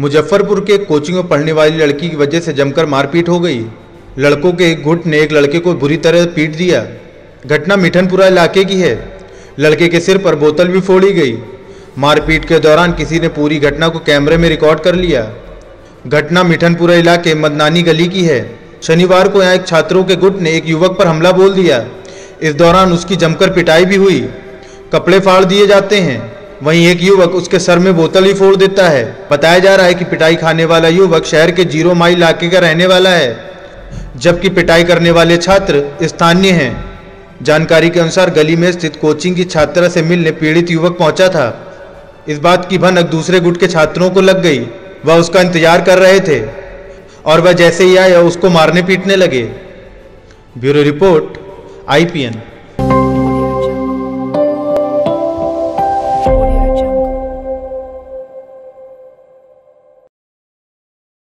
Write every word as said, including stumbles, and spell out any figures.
मुजफ्फरपुर के कोचिंग में पढ़ने वाली लड़की की वजह से जमकर मारपीट हो गई। लड़कों के एक गुट ने एक लड़के को बुरी तरह पीट दिया। घटना मिठनपुरा इलाके की है। लड़के के सिर पर बोतल भी फोड़ी गई। मारपीट के दौरान किसी ने पूरी घटना को कैमरे में रिकॉर्ड कर लिया। घटना मिठनपुरा इलाके मदनानी गली की है। शनिवार को यहाँ एक छात्रों के गुट ने एक युवक पर हमला बोल दिया। इस दौरान उसकी जमकर पिटाई भी हुई, कपड़े फाड़ दिए जाते हैं। वहीं एक युवक उसके सर में बोतल ही फोड़ देता है। बताया जा रहा है कि पिटाई खाने वाला युवक शहर के जीरो माइल इलाके का रहने वाला है, जबकि पिटाई करने वाले छात्र स्थानीय हैं। जानकारी के अनुसार गली में स्थित कोचिंग की छात्रा से मिलने पीड़ित युवक पहुंचा था। इस बात की भनक दूसरे गुट के छात्रों को लग गई। वह उसका इंतजार कर रहे थे और वह जैसे ही आया उसको मारने पीटने लगे। Bureau report I P N.